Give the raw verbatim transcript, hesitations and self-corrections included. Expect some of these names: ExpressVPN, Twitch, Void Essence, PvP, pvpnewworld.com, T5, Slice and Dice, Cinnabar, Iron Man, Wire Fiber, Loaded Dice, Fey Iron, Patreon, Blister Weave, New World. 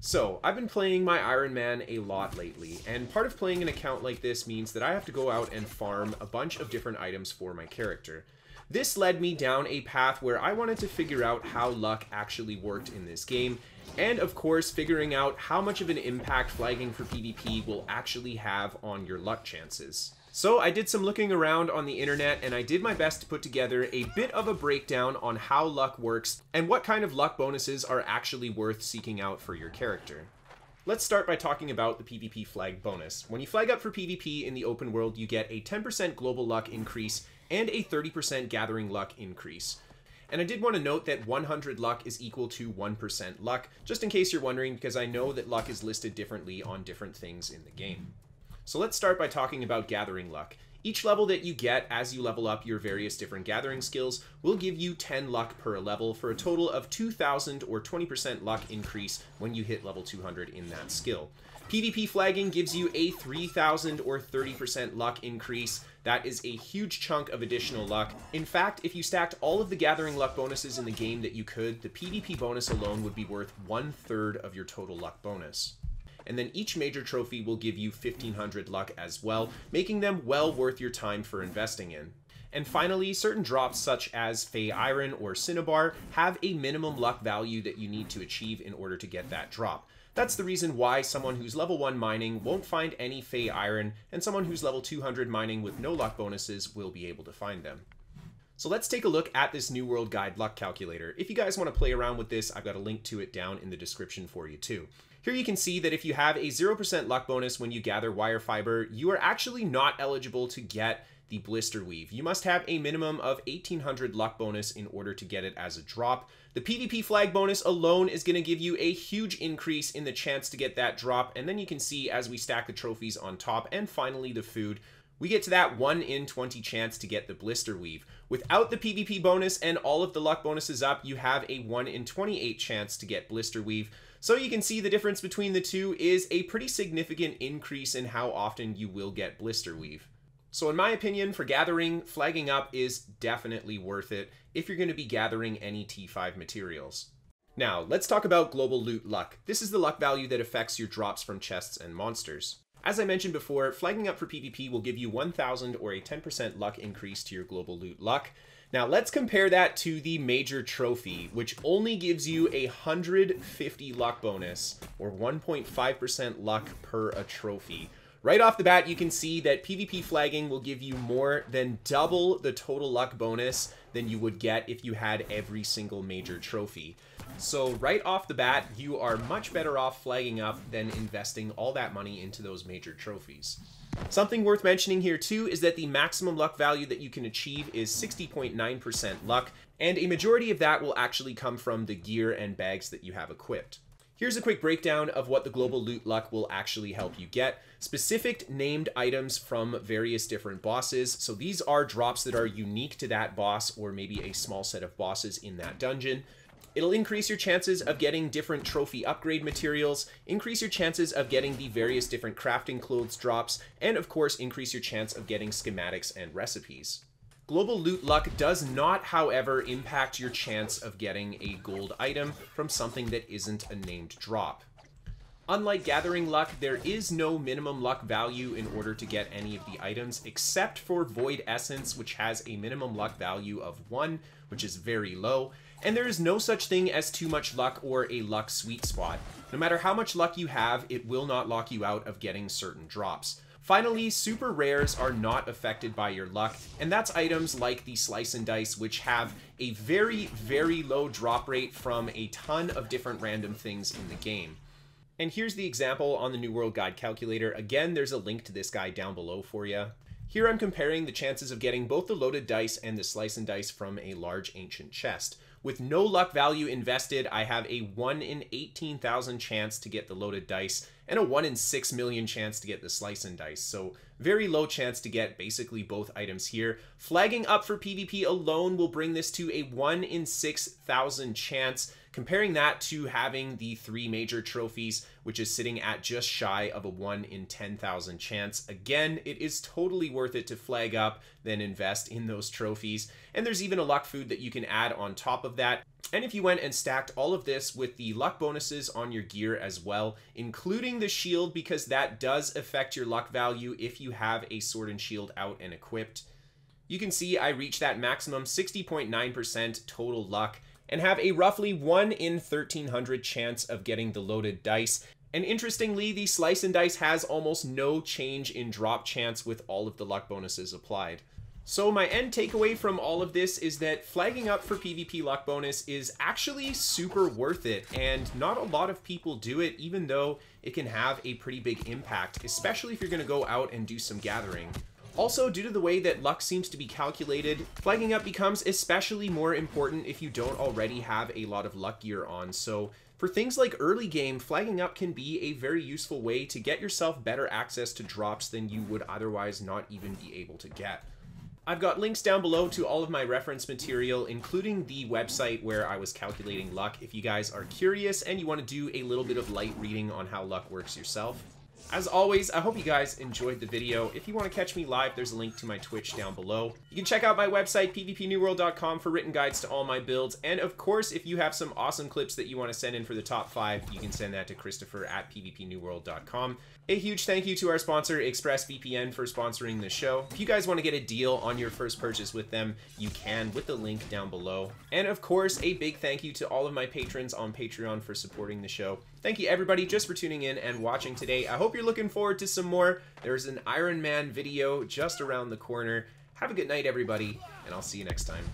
So, I've been playing my Iron Man a lot lately, and part of playing an account like this means that I have to go out and farm a bunch of different items for my character. This led me down a path where I wanted to figure out how luck actually worked in this game, and of course figuring out how much of an impact flagging for PvP will actually have on your luck chances. So I did some looking around on the internet, and I did my best to put together a bit of a breakdown on how luck works and what kind of luck bonuses are actually worth seeking out for your character. Let's start by talking about the PvP flag bonus. When you flag up for PvP in the open world, you get a ten percent global luck increase and a thirty percent gathering luck increase. And I did want to note that one hundred luck is equal to one percent luck, just in case you're wondering, because I know that luck is listed differently on different things in the game. So let's start by talking about gathering luck. Each level that you get as you level up your various different gathering skills will give you ten luck per level for a total of two thousand or twenty percent luck increase when you hit level two hundred in that skill. PvP flagging gives you a three thousand or thirty percent luck increase. That is a huge chunk of additional luck. In fact, if you stacked all of the gathering luck bonuses in the game that you could, the PvP bonus alone would be worth one third of your total luck bonus. And then each major trophy will give you fifteen hundred luck as well, making them well worth your time for investing in. And finally, certain drops such as Fey Iron or Cinnabar have a minimum luck value that you need to achieve in order to get that drop. That's the reason why someone who's level one mining won't find any Fey Iron, and someone who's level two hundred mining with no luck bonuses will be able to find them. So let's take a look at this New World Guide luck calculator. If you guys want to play around with this, I've got a link to it down in the description for you too. Here you can see that if you have a zero percent luck bonus when you gather Wire Fiber, you are actually not eligible to get the Blister Weave. You must have a minimum of eighteen hundred luck bonus in order to get it as a drop. The PvP flag bonus alone is going to give you a huge increase in the chance to get that drop, and then you can see as we stack the trophies on top and finally the food, we get to that one in twenty chance to get the Blister Weave. Without the PvP bonus and all of the luck bonuses up, you have a one in twenty-eight chance to get Blister Weave. So you can see the difference between the two is a pretty significant increase in how often you will get Blister Weave. So in my opinion, for gathering, flagging up is definitely worth it if you're going to be gathering any T five materials. Now, let's talk about global loot luck. This is the luck value that affects your drops from chests and monsters. As I mentioned before, flagging up for PvP will give you one thousand or a ten percent luck increase to your global loot luck. Now let's compare that to the major trophy, which only gives you a one hundred fifty luck bonus or one point five percent luck per a trophy. Right off the bat, you can see that PvP flagging will give you more than double the total luck bonus than you would get if you had every single major trophy. So right off the bat, you are much better off flagging up than investing all that money into those major trophies. Something worth mentioning here too is that the maximum luck value that you can achieve is sixty point nine percent luck, and a majority of that will actually come from the gear and bags that you have equipped. Here's a quick breakdown of what the global loot luck will actually help you get. Specific named items from various different bosses. So these are drops that are unique to that boss or maybe a small set of bosses in that dungeon. It'll increase your chances of getting different trophy upgrade materials, increase your chances of getting the various different crafting clothes drops, and of course, increase your chance of getting schematics and recipes. Global loot luck does not, however, impact your chance of getting a gold item from something that isn't a named drop. Unlike gathering luck, there is no minimum luck value in order to get any of the items, except for Void Essence, which has a minimum luck value of one, which is very low, and there is no such thing as too much luck or a luck sweet spot. No matter how much luck you have, it will not lock you out of getting certain drops. Finally, super rares are not affected by your luck, and that's items like the Slice and Dice, which have a very, very low drop rate from a ton of different random things in the game. And here's the example on the New World Guide calculator. Again, there's a link to this guy down below for you. Here I'm comparing the chances of getting both the Loaded Dice and the Slice and Dice from a large ancient chest. With no luck value invested, I have a one in eighteen thousand chance to get the Loaded Dice and a one in six million chance to get the Slice and Dice. So very low chance to get basically both items here. Flagging up for PvP alone will bring this to a one in six thousand chance. Comparing that to having the three major trophies, which is sitting at just shy of a one in ten thousand chance. Again, it is totally worth it to flag up, then invest in those trophies. And there's even a luck food that you can add on top of that. And if you went and stacked all of this with the luck bonuses on your gear as well, including the shield, because that does affect your luck value if you have a sword and shield out and equipped, you can see I reached that maximum sixty point nine percent total luck and have a roughly one in thirteen hundred chance of getting the loaded dice. And interestingly, the Slice and Dice has almost no change in drop chance with all of the luck bonuses applied. So my end takeaway from all of this is that flagging up for PvP luck bonus is actually super worth it, and not a lot of people do it, even though it can have a pretty big impact, especially if you're going to go out and do some gathering. Also, due to the way that luck seems to be calculated, flagging up becomes especially more important if you don't already have a lot of luck gear on. So for things like early game, flagging up can be a very useful way to get yourself better access to drops than you would otherwise not even be able to get. I've got links down below to all of my reference material, including the website where I was calculating luck, if you guys are curious and you want to do a little bit of light reading on how luck works yourself. As always, I hope you guys enjoyed the video. If you want to catch me live, there's a link to my Twitch down below. You can check out my website, p v p new world dot com, for written guides to all my builds. And of course, if you have some awesome clips that you want to send in for the top five, you can send that to Christopher at p v p new world dot com. A huge thank you to our sponsor, ExpressVPN, for sponsoring the show. If you guys want to get a deal on your first purchase with them, you can with the link down below. And of course, a big thank you to all of my patrons on Patreon for supporting the show. Thank you everybody just for tuning in and watching today. I hope you're looking forward to some more. There's an Iron Man video just around the corner. Have a good night everybody, and I'll see you next time.